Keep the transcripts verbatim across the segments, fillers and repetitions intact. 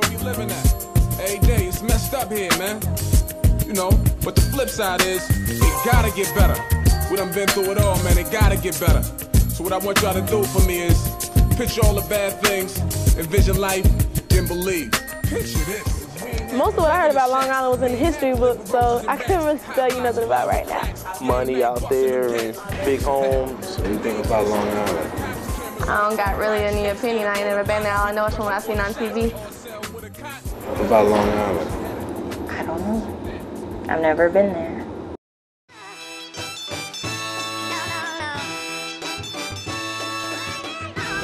where we living at. Every day, it's messed up here, man. You know, but the flip side is, it gotta get better. We done been through it all, man, it gotta get better. So what I want y'all to do for me is, picture all the bad things, envision life, then believe. Picture this. Most of what I heard about Long Island was in the history book, so I couldn't really tell you nothing about right now. Money out there and big homes. What do you think about Long Island? I don't got really any opinion. I ain't never been there. All I know is from what I've seen on T V. What about Long Island? I don't know. I've never been there.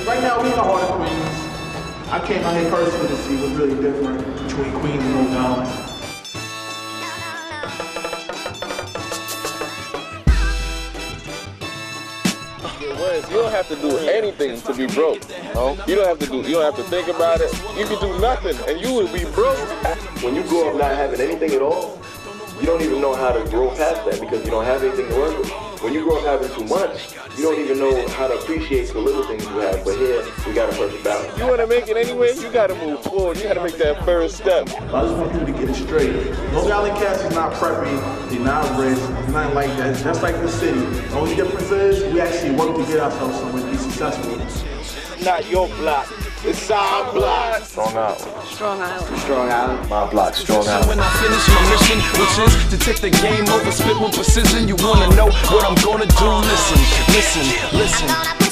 Right now, we in the heart of Queens. I came out here personally to see what's really different between Queens and Long Island. You don't have to do anything to be broke. No? You don't have to do. You don't have to think about it. You can do nothing, and you will be broke. When you grow up not having anything at all, you don't even know how to grow past that because you don't have anything to work with. When you grow up having too much, you don't even know how to appreciate the little things you have. But here, we got a perfect balance. You want to make it anyway, you got to move forward. You got to make that first step. I just want you to get it straight. Long Island cats is not preppy, they're not rich, nothing like that. Just like the city. The only difference is we actually work to get ourselves somewhere to be successful. Not your block. It's our block. Strong Island. Strong Island. Strong Island. My block, Strong Island. When I finish my mission, which is to take the game over, spit with precision. You wanna know what I'm gonna do? Listen, listen, listen.